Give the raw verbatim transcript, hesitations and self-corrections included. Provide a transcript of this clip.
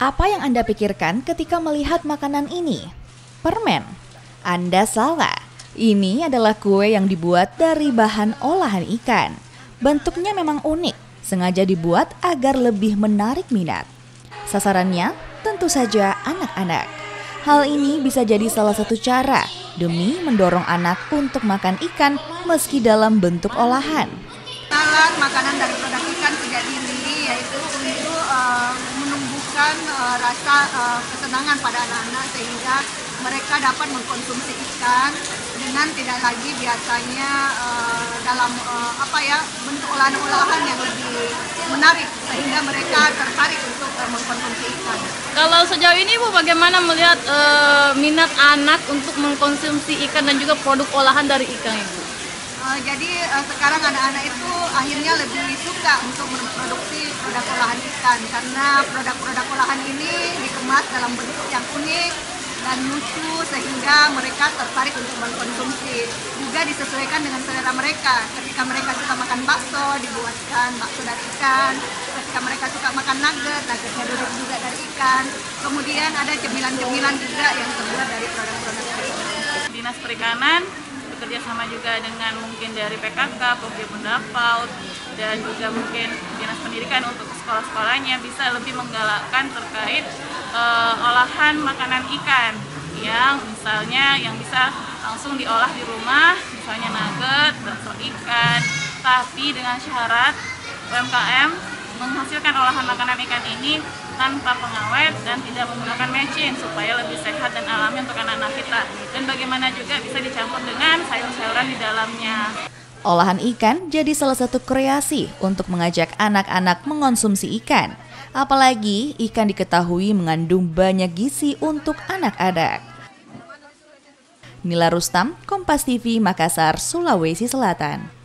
Apa yang Anda pikirkan ketika melihat makanan ini? Permen. Anda salah. Ini adalah kue yang dibuat dari bahan olahan ikan. Bentuknya memang unik, sengaja dibuat agar lebih menarik minat. Sasarannya tentu saja anak-anak. Hal ini bisa jadi salah satu cara demi mendorong anak untuk makan ikan meski dalam bentuk olahan. Alat makanan dari produk ikan tidak diri, yaitu untuk uh, menumbuhkan uh, rasa uh, kesenangan pada anak-anak sehingga mereka dapat mengkonsumsi ikan dengan tidak lagi biasanya uh, dalam uh, apa ya bentuk olahan-olahan yang lebih menarik sehingga mereka tertarik untuk uh, mengkonsumsi ikan. Kalau sejauh ini Bu bagaimana melihat uh, minat anak untuk mengkonsumsi ikan dan juga produk olahan dari ikan Ibu? Uh, jadi uh, sekarang anak-anak itu akhirnya lebih suka untuk memproduksi produk olahan ikan karena produk-produk olahan ini dikemas dalam bentuk yang unik dan lucu sehingga mereka tertarik untuk mengkonsumsi. Juga disesuaikan dengan selera mereka. Ketika mereka suka makan bakso, dibuatkan bakso dari ikan. Ketika mereka suka makan nugget, nuggetnya dibuat juga dari ikan. Kemudian ada cemilan-cemilan juga yang terbuat dari produk-produk ikan. Dinas Perikanan bekerja sama juga dengan mungkin dari P K K, Pokemon Paut, dan juga mungkin dinas pendidikan untuk sekolah-sekolahnya bisa lebih menggalakkan terkait e, olahan makanan ikan yang misalnya yang bisa langsung diolah di rumah, misalnya nugget, bakso ikan, tapi dengan syarat U M K M menghasilkan olahan makanan ikan ini tanpa pengawet dan tidak menggunakan mecin supaya lebih sehat dan alami untuk anak-anak kita. Dan bagaimana juga bisa dicampur dengan sayur-sayuran di dalamnya. Olahan ikan jadi salah satu kreasi untuk mengajak anak-anak mengonsumsi ikan. Apalagi ikan diketahui mengandung banyak gizi untuk anak-anak. Nila Rustam, Kompas T V, Makassar, Sulawesi Selatan.